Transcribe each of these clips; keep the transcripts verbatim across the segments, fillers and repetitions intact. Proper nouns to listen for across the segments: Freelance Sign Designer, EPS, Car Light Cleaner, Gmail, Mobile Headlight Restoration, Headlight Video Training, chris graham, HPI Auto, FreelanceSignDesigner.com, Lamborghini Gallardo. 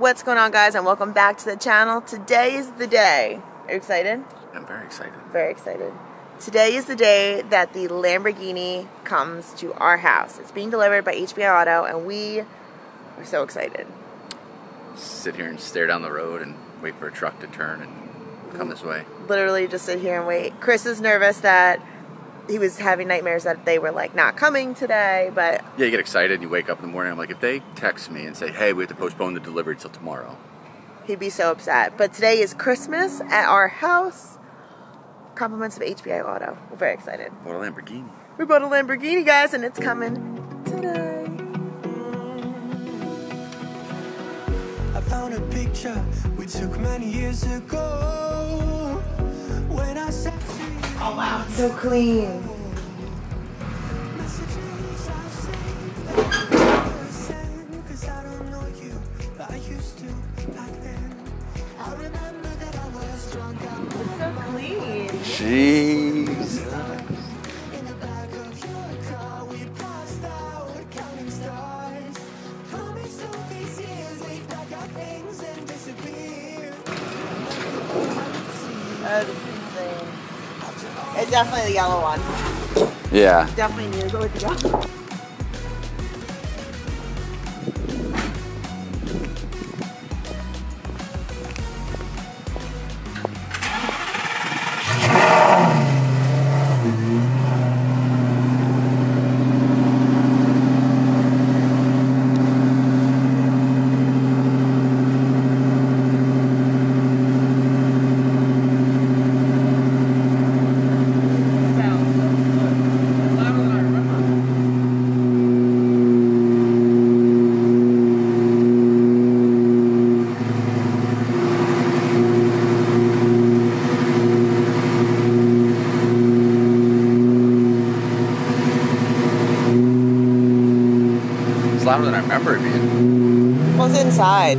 What's going on, guys, and welcome back to the channel. Today is the day. Are you excited? I'm very excited. Very excited. Today is the day that the Lamborghini comes to our house. It's being delivered by H P I Auto, and we are so excited. Sit here and stare down the road and wait for a truck to turn and come this way. Literally just sit here and wait. Chris is nervous that he was having nightmares that they were like not coming today, but yeah, you get excited and you wake up in the morning. I'm like, if they text me and say, hey, we have to postpone the delivery till tomorrow, he'd be so upset. But today is Christmas at our house. Compliments of H P I Auto. We're very excited. Bought a Lamborghini. We bought a Lamborghini, guys, and it's coming today. I found a picture we took many years ago when I said, oh wow, it's so clean. Jeez. Oh, this is insane. It's definitely the yellow one. Yeah. It definitely needs to go with the yellow one. Louder than I remember it being. Well, it's inside.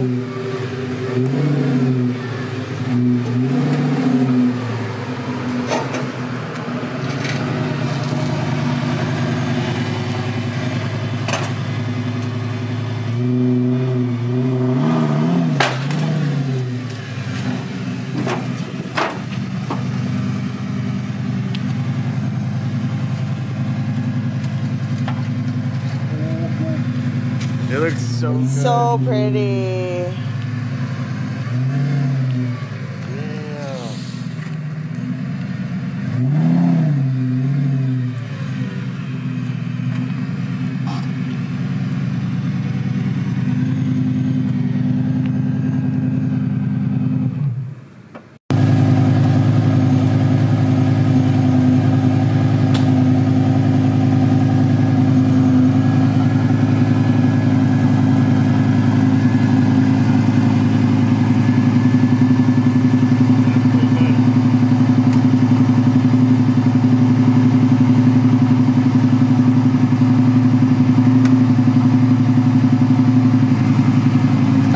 It looks so good. So pretty.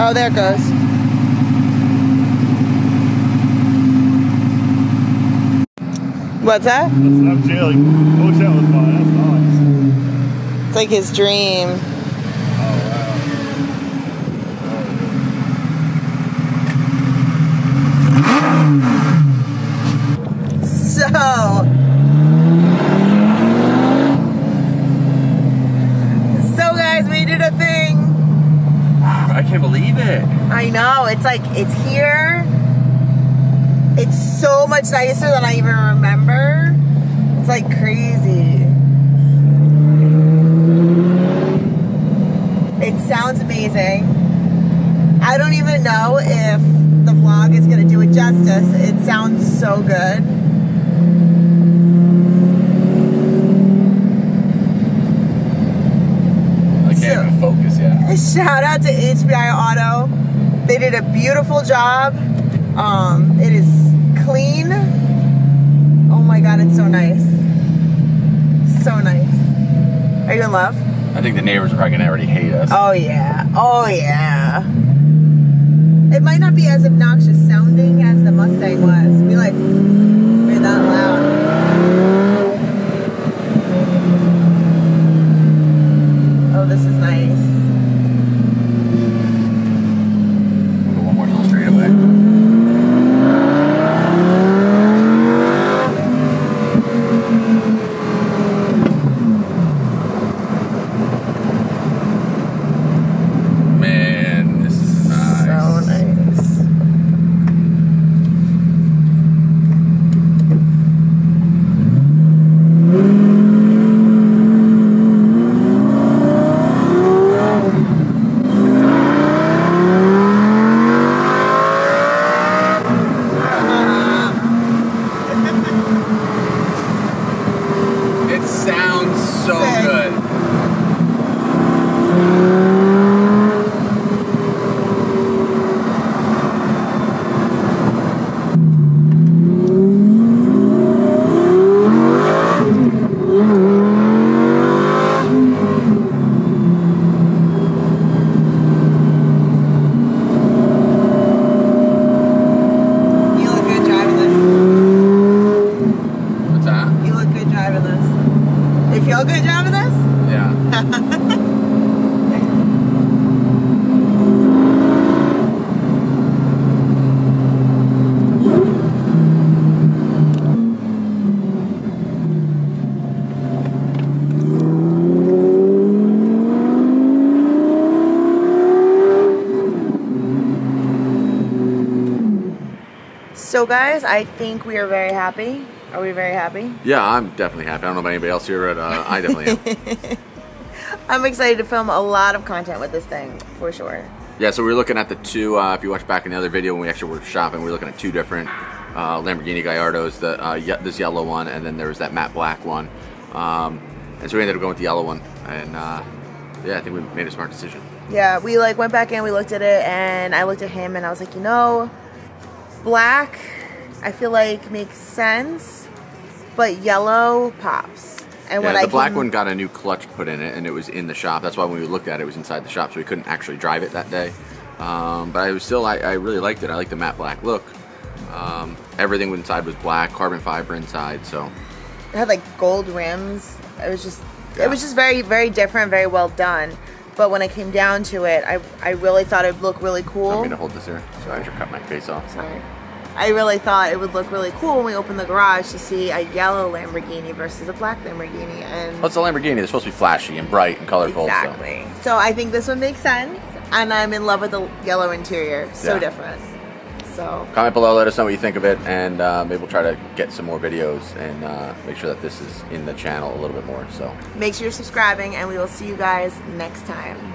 Oh, there it goes. What's that? That's up jail. Hotel was fine. That's nice. It's like his dream. Oh, wow. So... I can't believe it. I know. It's like, it's here. It's so much nicer than I even remember. It's like crazy. It sounds amazing. I don't even know if the vlog is going to do it justice. It sounds so good. I can't so, even focus. Shout out to H P I Auto. They did a beautiful job. Um, it is clean. Oh my god, it's so nice. So nice. Are you in love? I think the neighbors are probably gonna already hate us. Oh yeah. Oh yeah. It might not be as obnoxious sounding as the Mustang was. We like made that loud. Oh, this is nice. So guys, I think we are very happy. Are we very happy? Yeah, I'm definitely happy. I don't know about anybody else here, but uh, I definitely am. I'm excited to film a lot of content with this thing, for sure. Yeah, so we were looking at the two, uh, if you watch back in the other video when we actually were shopping, we were looking at two different uh, Lamborghini Gallardos, the, uh, ye this yellow one, and then there was that matte black one. Um, and so we ended up going with the yellow one, and uh, yeah, I think we made a smart decision. Yeah, we like went back in, we looked at it, and I looked at him, and I was like, you know, black, I feel like makes sense, but yellow pops. And yeah, when the I black came, one got a new clutch put in it, and it was in the shop. That's why when we looked at it, it was inside the shop, so we couldn't actually drive it that day. Um, but I was still, I, I really liked it. I liked the matte black look. Um, everything inside was black, carbon fiber inside. So it had like gold rims. It was just, yeah. It was just very, very different, very well done. But when I came down to it, I, I really thought it'd look really cool. I'm gonna hold this here. So I just cut my face off. Sorry. I really thought it would look really cool when we opened the garage to see a yellow Lamborghini versus a black Lamborghini. And well, it's a Lamborghini. They're supposed to be flashy and bright and colorful. Exactly. So, so I think this one makes sense, and I'm in love with the yellow interior. So yeah. Different. So comment below, let us know what you think of it, and uh, maybe we'll try to get some more videos and uh, make sure that this is in the channel a little bit more. So make sure you're subscribing, and we will see you guys next time.